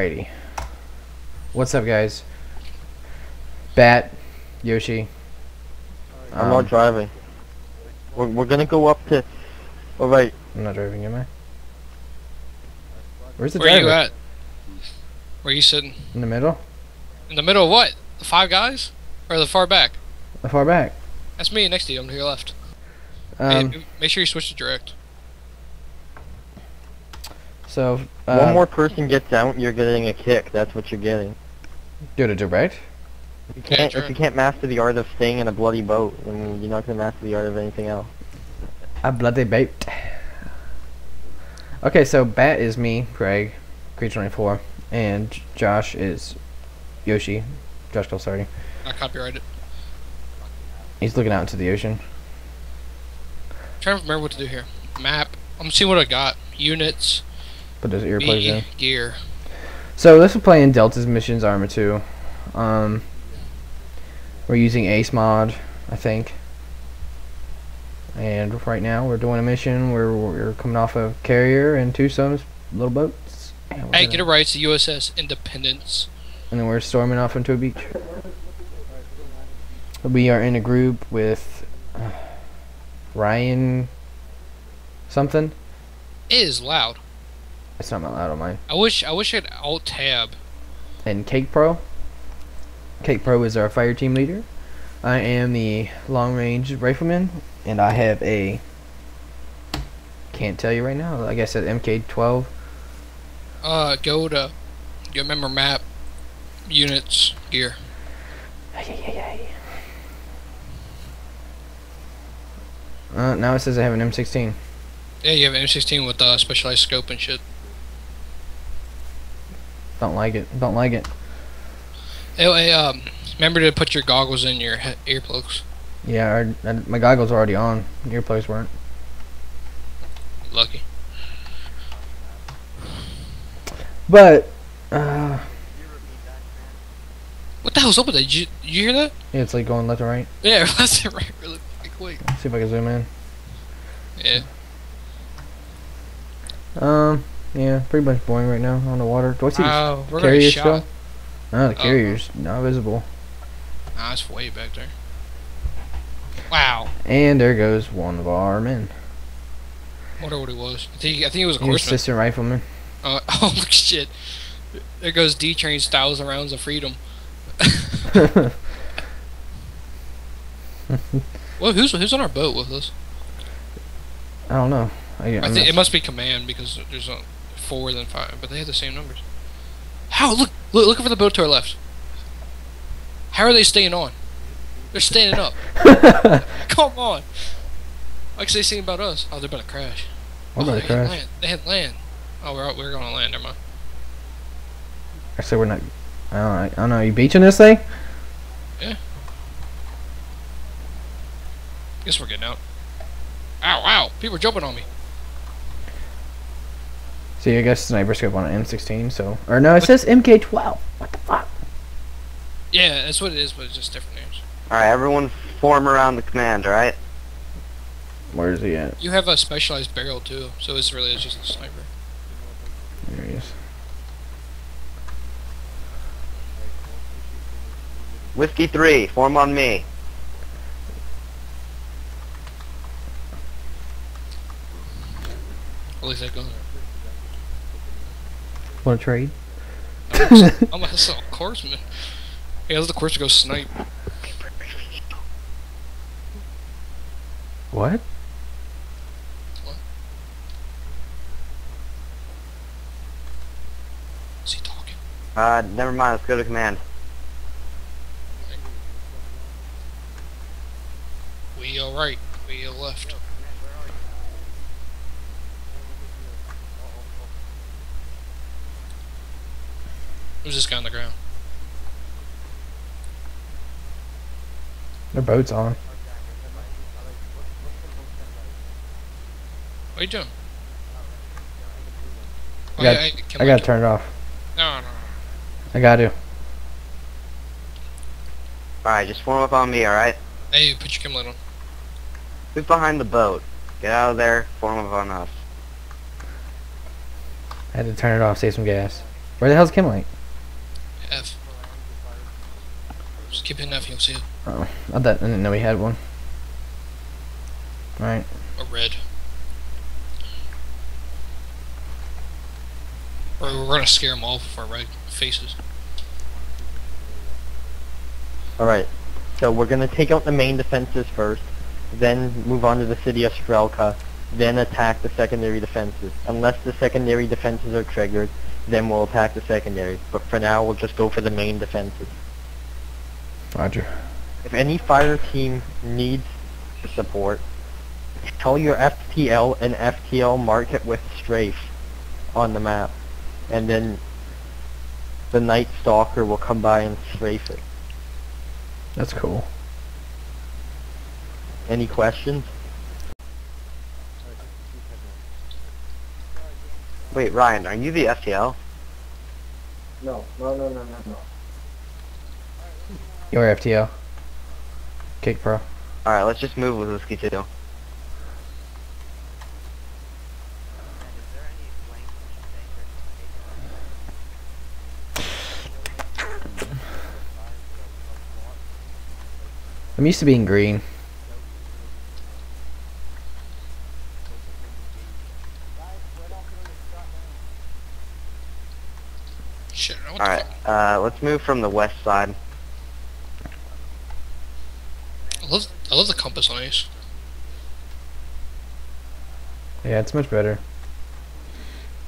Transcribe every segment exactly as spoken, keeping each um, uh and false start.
Alrighty. What's up, guys? Bat, Yoshi. I'm um, not driving. We're, we're gonna go up to... Alright. I'm not driving, am I? Where's the Where driver? Where you at? Where you sitting? In the middle? In the middle of what? The five guys? Or the far back? The far back. That's me next to you. I'm to your left. Um, hey, make sure you switch to direct. So, uh, one more person gets out, you're getting a kick. That's what you're getting. Do it a direct? You can't, yeah, if you can't master the art of staying in a bloody boat, then you're not going to master the art of anything else. A bloody boat. Okay, so Bat is me, Craig, creature twenty-four, and Josh is Yoshi. Josh Gulsardi. I copyrighted. He's looking out into the ocean. I'm trying to remember what to do here. Map. I'm seeing what I got. Units. But does it earplay in? Gear. So this will play in Delta's missions armor two. Um, we're using Ace mod, I think. And right now we're doing a mission where we're coming off a carrier and two some little boats. Hey, get it right. It's the U S S Independence. And then we're storming off into a beach. We are in a group with uh, Ryan. Something. It is loud. It's not loud on mine. I wish I wish I had alt tab. And Cake Pro. Cake Pro is our fire team leader. I am the long range rifleman, and I have a. Can't tell you right now. I guess it's M K twelve. Uh, go to. You remember map, units, gear. Uh, now it says I have an M sixteen. Yeah, you have an M sixteen with uh, specialized scope and shit. Don't like it. Don't like it. Anyway, um, remember to put your goggles in your earplugs. Yeah, I, I, my goggles are already on. Earplugs weren't. Lucky. But, uh... what the hell's up with that? Did you, did you hear that? Yeah, it's like going left and right. Yeah, left and right really quick. Let's see if I can zoom in. Yeah. Um, yeah, pretty much boring right now on the water. Do I see uh, the carrier still? No, the carrier's uh, not visible. Nah, it's way back there. Wow. And there goes one of our men. I wonder what he was. I think, I think it was a horseman. Assistant rifleman. Uh, oh, shit. There goes D-train thousand rounds of freedom. Well, who's, who's on our boat with us? I don't know. I, I think it must be command because there's a four than five, but they have the same numbers. How? Look, look, looking for the boat to our left. How are they staying on? They're standing up. Come on. Like they sing about us. Oh, they're about to crash. What oh, about to crash? Land. They had land. Oh, we're out, we're going to land. Never mind. Actually, we're not. I don't. I don't know. Are you beaching this thing? Yeah. Guess we're getting out. Ow! Ow! People are jumping on me. See, I guess sniper scope on an M sixteen, so... Or no, it says M K twelve. What the fuck? Yeah, that's what it is, but it's just different names. Alright, everyone form around the command, alright? Where is he at? You have a specialized barrel, too, so this really is just a sniper. There he is. Whiskey three, form on me. At least I go there. Want to trade? I'm gonna sell a Corman. Hey, how's the course to go snipe? What? What? Is he talking? Uh, never mind. Let's go to command. Wheel right. Wheel left. Who's this guy on the ground? Their boat's on. What are you doing? I gotta, oh, yeah, I, I gotta turn it off. No, no, no. I gotta. Alright, just form up on me, alright? Hey, put your chem light on. Who's behind the boat? Get out of there, form up on us. I had to turn it off, save some gas. Where the hell's Kimlight? F. Just keep hitting F, you'll see it. Oh, I didn't know we had one. Alright. Or red. Or we're gonna scare them all with our red faces. Alright, so we're gonna take out the main defenses first, then move on to the city of Strelka, then attack the secondary defenses. Unless the secondary defenses are triggered, then we'll attack the secondary. But for now, we'll just go for the main defenses. Roger. If any fire team needs support, tell your F T L and F T L mark it with strafe on the map, and then the Night Stalker will come by and strafe it. That's cool. Any questions? Wait, Ryan, are you the F T L? No, no, no, no, no, no. You're F T L. Cake Pro. Alright, let's just move with Whiskey two. And is there any blank? I'm used to being green. Alright, uh, let's move from the west side. I love, I love the compass on Ace. Yeah, it's much better.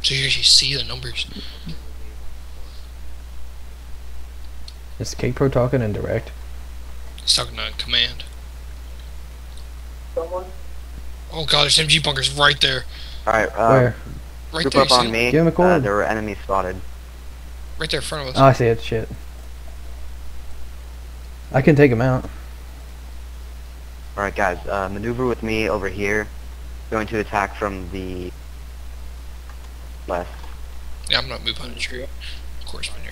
So you actually see the numbers. Is K-Pro talking in direct? He's talking on command. Someone? Oh god, there's M G bunkers right there. Alright, uh, where? Right group there, up on me. Give him a call. Uh, there were enemies spotted. Right there in front of us. Oh, I see it. Shit. I can take him out. Alright, guys. Uh, maneuver with me over here. Going to attack from the left. Yeah, I'm not moving on the tree. Of course, I'm here.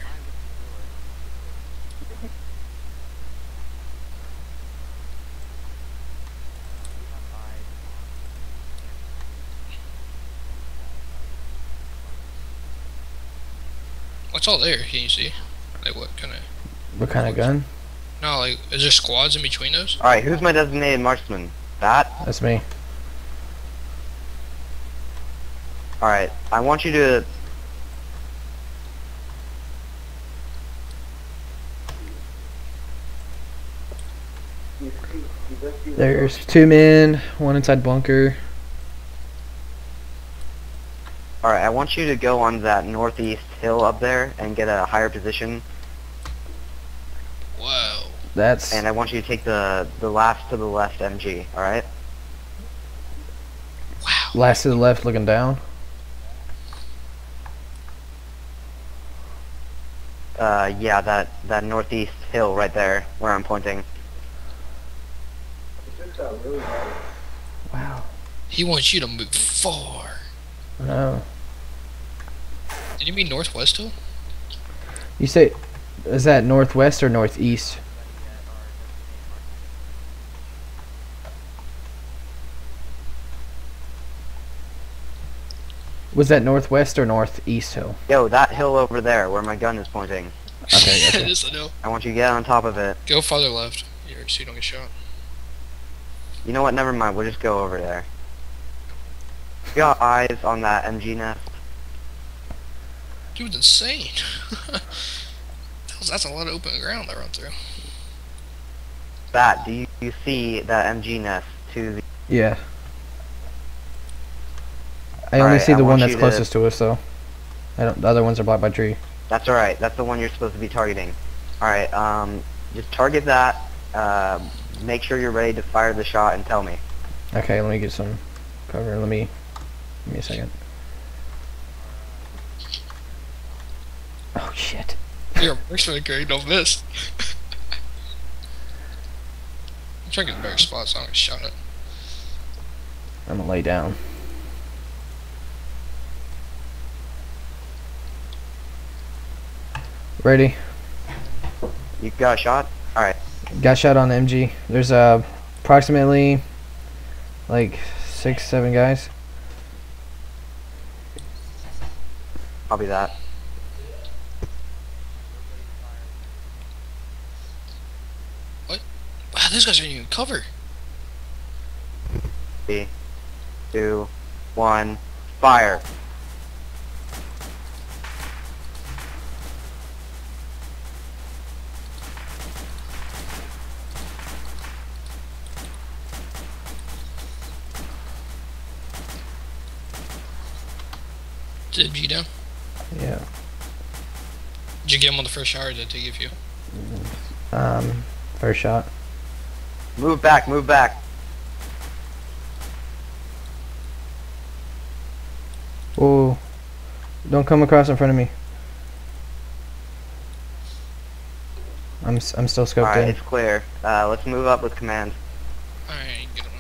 What's all there? Can you see? Like what kind of? What kind of gun? No, like is there squads in between those? All right, who's my designated marksman? Bat. That's me. All right, I want you to. There's two men, one inside bunker. Alright, I want you to go on that northeast hill up there and get a higher position. Wow. That's... And I want you to take the, the last to the left M G, alright? Wow. Last to the left looking down? Uh, yeah, that, that northeast hill right there, where I'm pointing. Wow. He wants you to move far. No. Did you mean northwest hill? You say, is that northwest or northeast? Was that northwest or northeast hill? Yo, that hill over there where my gun is pointing. Okay, gotcha. This I know. I want you to get on top of it. Go farther left, here, so you don't get shot. You know what? Never mind. We'll just go over there. We got eyes on that M G nest. Dude, insane. That's a lot of open ground I run through. Bat, do you, you see that M G nest to the... Yeah. I all only right, see the I one that's closest to... to us, though. I don't, the other ones are blocked by tree. That's alright. That's the one you're supposed to be targeting. Alright, um, just target that. Uh, make sure you're ready to fire the shot and tell me. Okay, let me get some cover. Let me... Give me a second. Oh shit. You're personally great, don't miss. I'm trying to get the better spots, so I'm gonna shot it. I'm gonna lay down. Ready? You got a shot? Alright. Got shot on the M G. There's uh, approximately like six, seven guys. I'll be that. God, those guys didn't even cover. Three, two, one, fire. Did you down? Yeah. Did you get him on the first shot or did they give you? Um, first shot. Move back, move back. Oh, don't come across in front of me. I'm I'm still scoped. All right, in. It's clear. Uh, let's move up with command. All right, good one.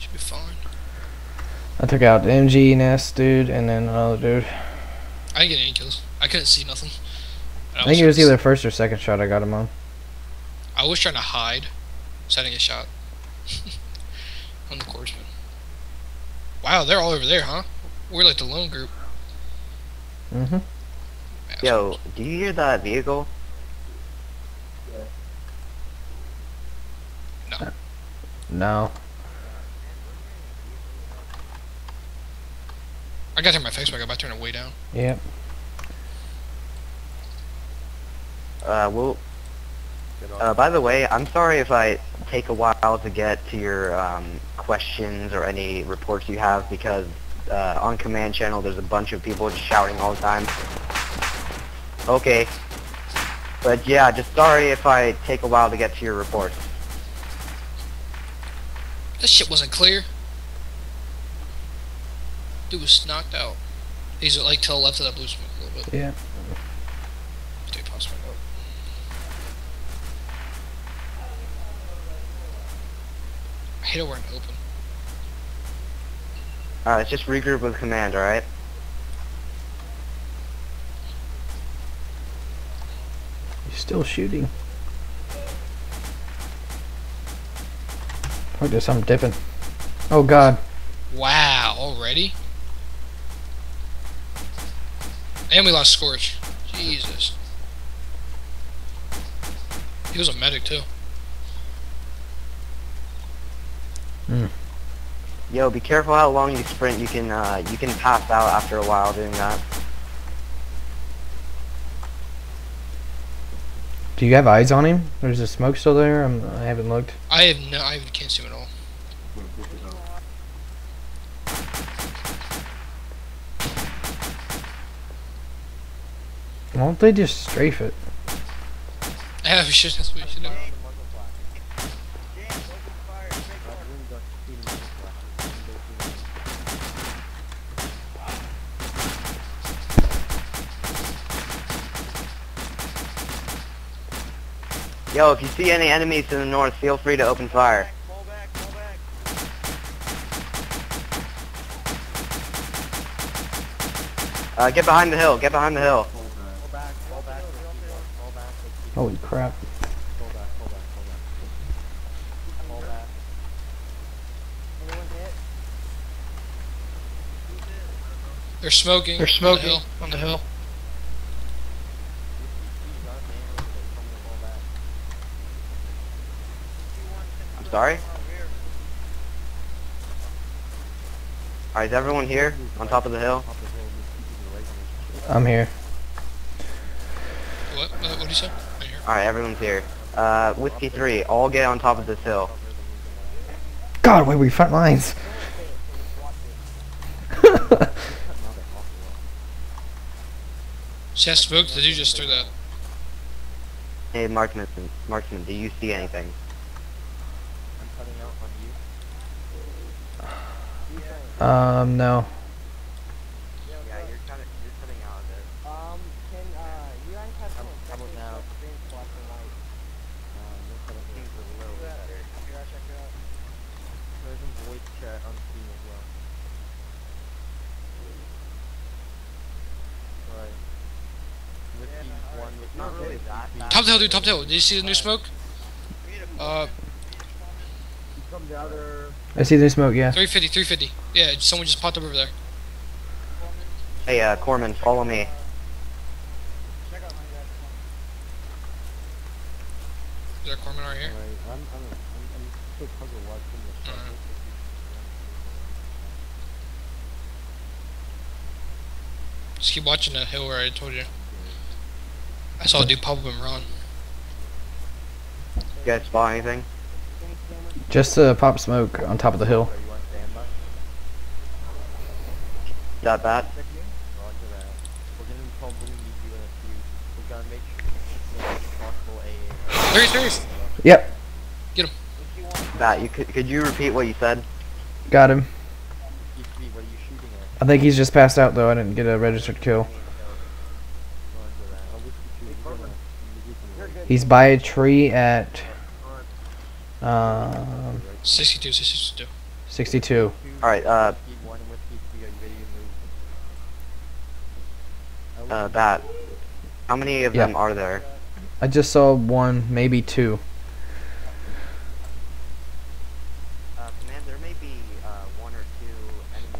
Should be fine. I took out the M G, Nest dude, and then another dude. I didn't get any kills. I couldn't see nothing. I, I think it was either first or second shot I got him on. I was trying to hide, so I didn't get shot. On the Corpsman. Wow, they're all over there, huh? We're like the lone group. Mm-hmm. Yo, do you hear that vehicle? No. No. I gotta turn my Facebook up, I turn it way down. Yep. Uh, well, uh, by the way, I'm sorry if I take a while to get to your um, questions or any reports you have, because uh, on command channel there's a bunch of people just shouting all the time. Okay. But yeah, just sorry if I take a while to get to your reports. That shit wasn't clear. Dude was knocked out. He's like to the left of that blue smoke a little bit. Yeah. Dude, pause my note. I hate it where I'm open. Alright, let's just regroup with command, alright? You're still shooting. Oh, there's something dipping. Oh god. Wow, already? And we lost Scorch. Jesus. He was a medic too. Mm. Yo, be careful how long you sprint. You can uh, you can pass out after a while doing that. Do you have eyes on him? There's the smoke still there. I'm, I haven't looked. I have no. I can't see him at all. Why don't they just strafe it? Yeah, we should, that's what we should do. Yo, if you see any enemies to the north, feel free to open fire. Uh, get behind the hill, get behind the hill. Holy crap. They're smoking. They're smoking on the hill. On the hill. I'm sorry? Alright, is everyone here on top of the hill? I'm here. What? What did you say? Alright, everyone's here. Uh, Whiskey three, all get on top of this hill. God, wait, we front lines! She has smoked, did you just do that? Hey, Marksman, Marksman, do you see anything? I'm cutting out on you. Um, no. Top tail, dude, top tail. Did you see the new smoke? Uh, I see the new smoke, yeah. three fifty, three fifty. Yeah, someone just popped up over there. Hey, uh, Corman, follow me. Is there a Corman right here? I'm, I'm, I'm, I'm still puzzled watching this. Uh-huh. Just keep watching that hill where I told you. I saw a dude pop up and run. You guys spot anything? Just uh, pop smoke on top of the hill. That bad? There he is! Yep. Get him. Bat, you could, could you repeat what you said? Got him. I think he's just passed out though. I didn't get a registered kill. He's by a tree at uh, sixty-two. sixty-two. Alright, uh, uh, Bat, how many of yeah. them are there? I just saw one, maybe two. Uh, man, there may be uh, one or two enemies.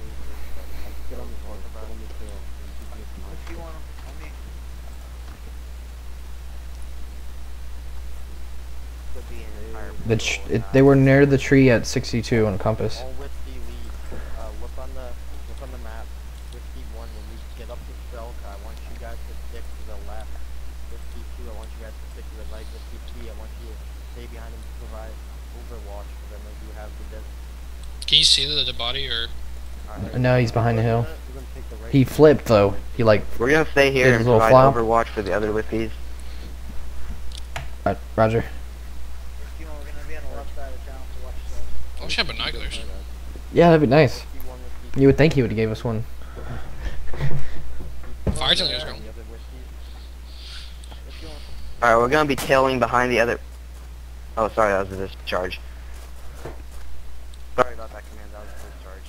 Get on the board. The tr it, they were near the tree at sixty-two on a compass. All Whiskey leads. Uh, look on the look on the map. Whiskey one, when we get up to Strelka, I want you guys to stick to the left. Whiskey two, I want you guys to stick to the right. Whiskey three, I want you to stay behind and provide overwatch for them as you have the death. Can you see the, the body or? Right. No, he's behind the hill. Right, he flipped though. He like. We're gonna stay here and provide flop. overwatch for the other Whiskeys. Right, Roger. I should have binoculars. Yeah, that'd be nice. You would think he would have gave us one. Fire tailers going. Alright, we're gonna be tailing behind the other. Oh, sorry, that was a discharge. Sorry about that, command. That was a discharge.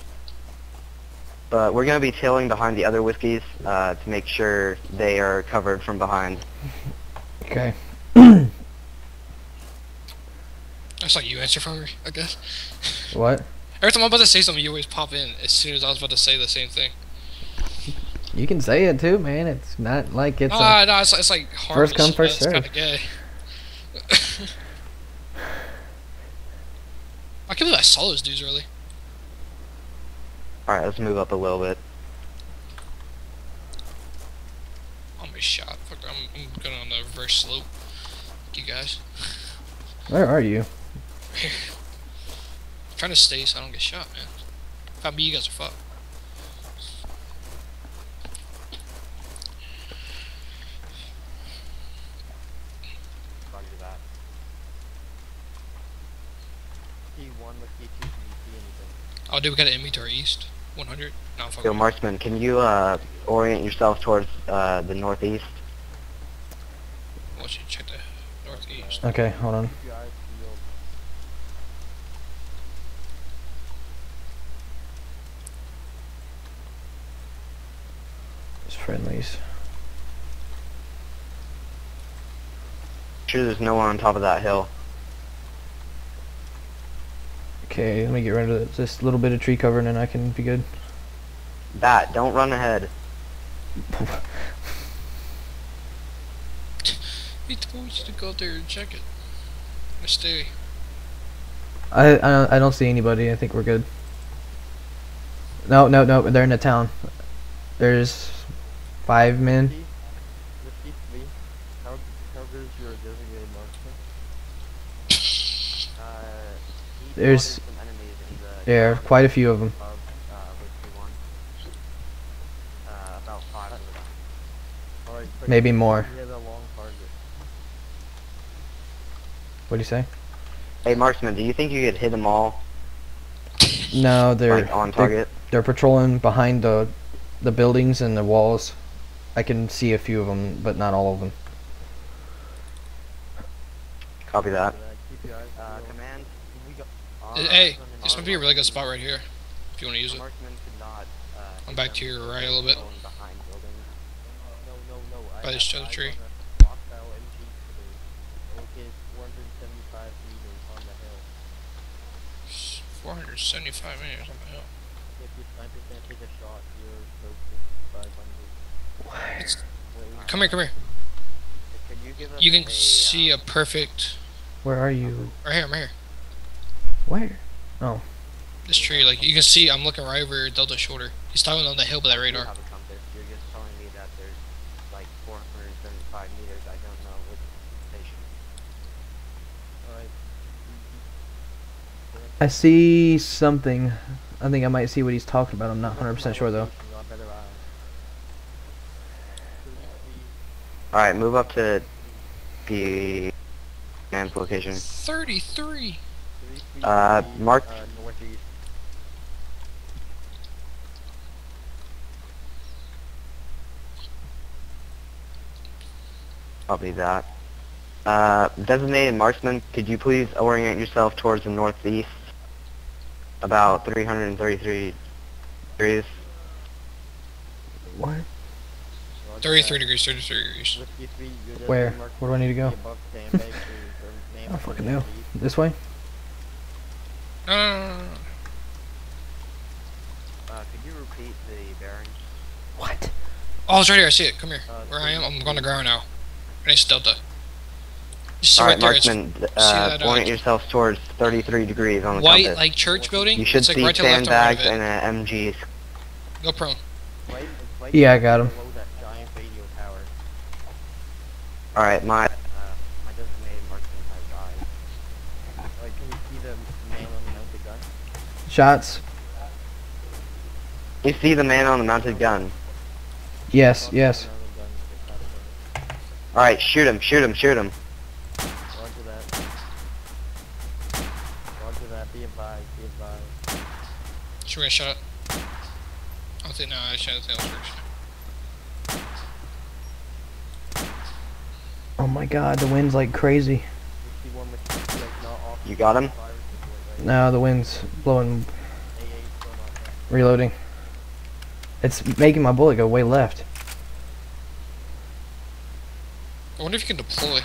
But we're gonna be tailing behind the other Whiskeys uh, to make sure they are covered from behind. Okay. That's like you answer for me, I guess. What? Every time I'm about to say something, you always pop in as soon as I was about to say the same thing. You can say it too, man. It's not like it's. Ah, uh, no, it's, it's like hard. First come, first serve. Kind of gay. I can't believe I saw those dudes really. All right, let's move up a little bit. I'm gonna be shot. Fuck, I'm, I'm going on the reverse slope. You guys. Where are you? I'm trying to stay so I don't get shot, man. If I be, you guys are fucked. Roger that. Oh, dude, we got an enemy to our east. one hundred. No, fuck. Yo, Marksman, can you uh, orient yourself towards uh, the northeast? I want you to check the northeast. Okay, hold on. Friendlies. Sure, there's no one on top of that hill. Okay, let me get rid of this little bit of tree cover and then I can be good. Bat, don't run ahead. He told you to go out there and check it. I stay. I, I I don't see anybody. I think we're good. No, no, no. They're in the town. There's. Five men. How covers your designated marksman? Uh, there's there quite a few of them. Maybe more. What do you say? Hey, Marksman, do you think you could hit them all? No, they're like on target. They're, they're patrolling behind the the buildings and the walls. I can see a few of them, but not all of them. Copy that. Uh, command. Hey, this might be a really good spot right here, if you want to use it. I'm back to your right a little bit. By this other tree. four hundred seventy-five meters on the hill. It's, come here, come here. You can see a perfect Where are you? Right here, I'm right here. Where? Oh. This tree, like, you can see, I'm looking right over Delta's shoulder. He's talking on the hill with that radar. You're just telling me that there's, like, four hundred seventy-five meters, I don't know which station. Alright. I see something. I think I might see what he's talking about. I'm not one hundred percent sure, though. Alright, move up to the man's location. thirty-three! Uh, Mark. Uh, northeast. Probably that. Uh, designated marksman, could you please orient yourself towards the northeast? About three hundred thirty-three degrees. What? thirty-three degrees, thirty-three degrees. Where? Where do I need to go? I fucking know. This way? No, no, no, no, no. Uh, could you repeat the bearing? What? Oh, it's right here. I see it. Come here. Uh, Where I am, I'm going to ground now. It's Delta. Alright, right Marksman, uh, orient yourself towards thirty-three degrees on the white, compass. Like church building? You should it's see like right sandbags right and uh, M Gs. Go prone. Yeah, I got him. Alright, my... Shots. You see the man on the mounted gun? Yes, yes. Alright, shoot him, shoot him, shoot him. Roger that. Roger that, be advised, be advised. Should we have shot? I don't think, no, I shot the other person. Oh my god, the wind's like crazy. You got him? No, the wind's blowing. Reloading. It's making my bullet go way left. I wonder if you can deploy.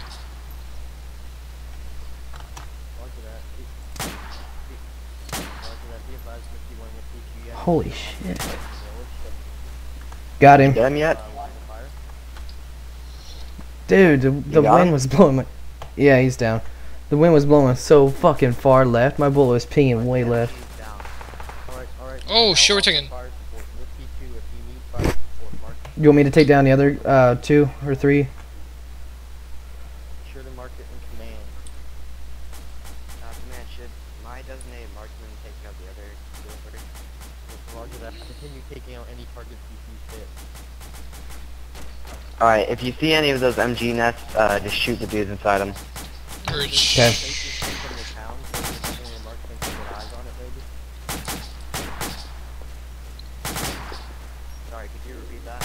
Holy shit. Got him. Done yet? Dude, the, the wind him? was blowing my... Yeah, he's down. The wind was blowing so fucking far left. My bullet was pinging way left. Oh, sure, we're taking. You want me to take down the other uh, two or three? Be sure to mark it in command. Uh, command should my designated marksman take out the other delivery. Roger that. Continue taking out any targets you see fit. All right, if you see any of those M G nests, uh, just shoot the dudes inside them. Okay. Sorry, could you repeat that?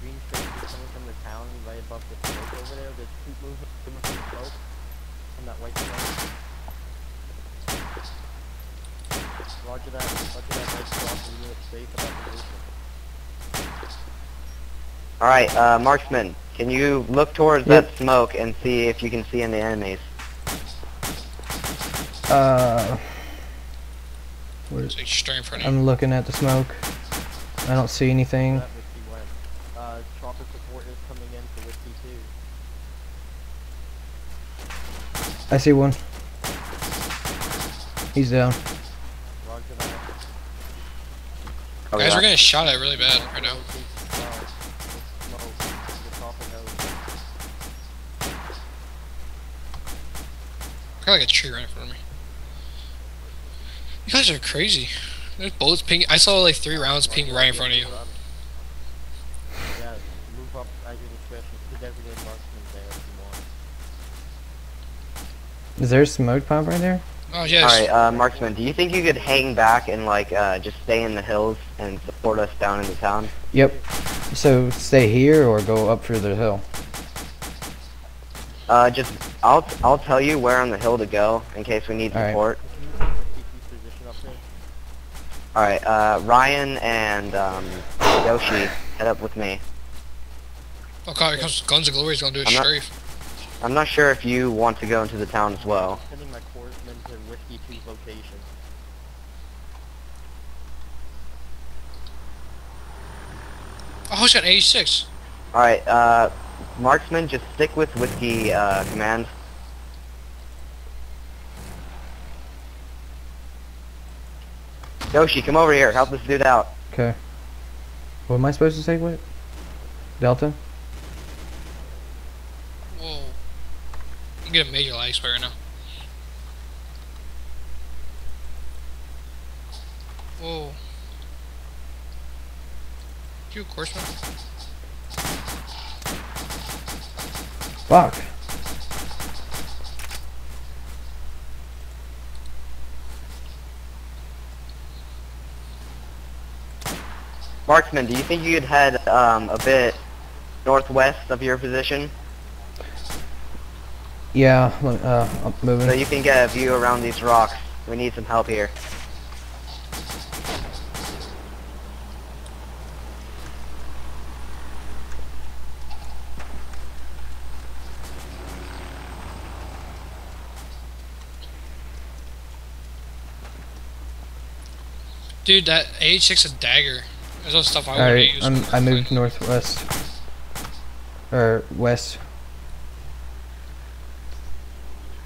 Green space is coming from the town right above the slope over there. There's two movement coming from the slope from that white space. Roger that. Roger that white space. We need a space about the movement. Alright, uh, marksman. Can you look towards yep. that smoke and see if you can see any enemies? Uh, where is it? I'm looking at the smoke. I don't see anything. Uh, Chopper support is coming in for Whiskey two. I see one. He's down. Guys, we're getting shot at really bad right now. I got like a tree right in front of me. You guys are crazy. There's bullets ping. I saw like three rounds ping right in front of you. Yeah, move up at your discretion. Put everything marksman there if you want. Is there a smoke pump right there? Oh, yes. Alright, uh, marksman, do you think you could hang back and like uh, just stay in the hills and support us down into town? Yep. So stay here or go up through the hill? Uh, just, I'll, I'll tell you where on the hill to go, in case we need support. Alright, uh, Ryan and, um, Yoshi, head up with me. Oh god, Guns of Glory is gonna do a strafe. I'm not sure if you want to go into the town as well. I'm sending my corpsmen to Whiskey two's location. Oh, he's got A H six. Alright, uh... Marksman, just stick with Whiskey, uh, command. Yoshi, come over here. Help this dude out. Okay. What am I supposed to say? What? Delta? Whoa. You get a major lag spike right now. Whoa. Did you course man? Fuck. Marksman, do you think you'd head um, a bit northwest of your position? Yeah, uh, I'm moving. So you can get a view around these rocks. We need some help here. Dude, that A H six is a dagger. There's no stuff I want to use. Alright, I moved northwest. Or west.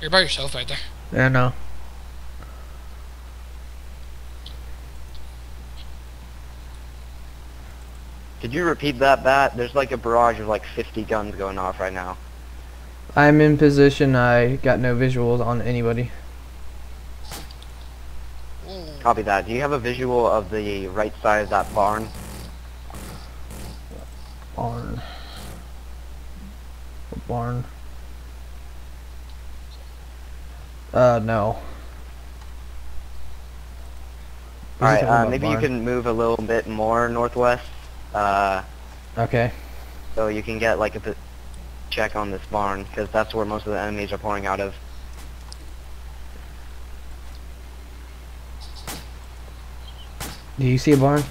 You're by yourself right there. Yeah, no. Did you repeat that, Bat? There's like a barrage of like fifty guns going off right now. I'm in position. I got no visuals on anybody. Copy that. Do you have a visual of the right side of that barn? Barn. Barn. Uh, no. Alright, uh, maybe barn? You can move a little bit more northwest. Uh, okay. So you can get like a bit check on this barn, because that's where most of the enemies are pouring out of. Do you see a barn?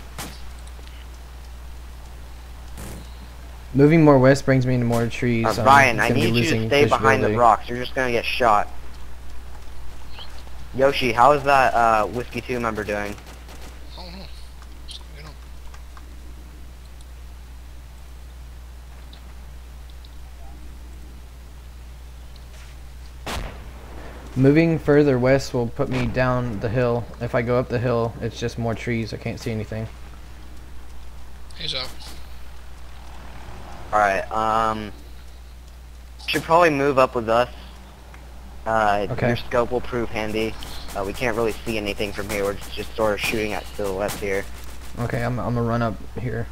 Moving more west brings me into more trees. Uh, Ryan, um, I need you to stay behind the rocks. You're just gonna get shot. Yoshi, how is that uh, Whiskey two member doing? I don't know. I don't know. Moving further west will put me down the hill. If I go up the hill, it's just more trees. I can't see anything. He's up. Alright, um... should probably move up with us. Uh, okay. Your scope will prove handy. Uh, we can't really see anything from here. We're just sort of shooting at silhouettes here. Okay, I'm, I'm gonna run up here.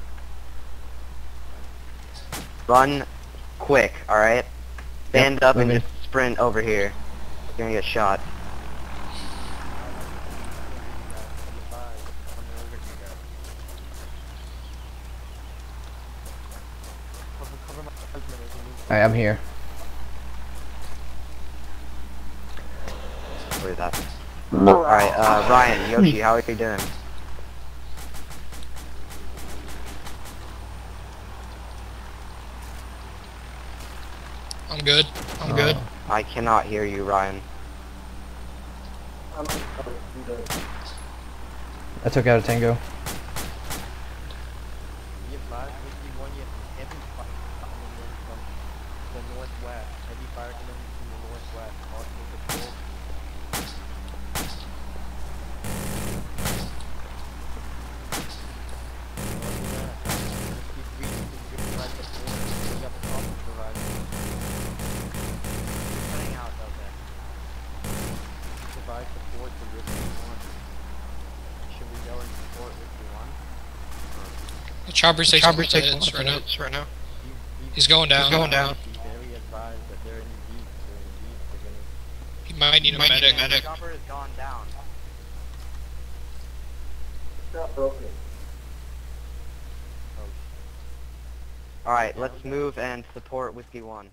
Run quick, alright? Stand yep, up and me. just sprint over here. You're gonna get shot. Alright, I'm here. Look at that. Alright, uh, Ryan, Yoshi, how are you doing? I'm good. I'm uh, good. I cannot hear you, Ryan. I took out a tango. Chopper's taking one hits right now. Right now. He's going down. He's going down. He might need a medic. medic. Chopper has gone down. It's not broken. Alright, let's move and support Whiskey One.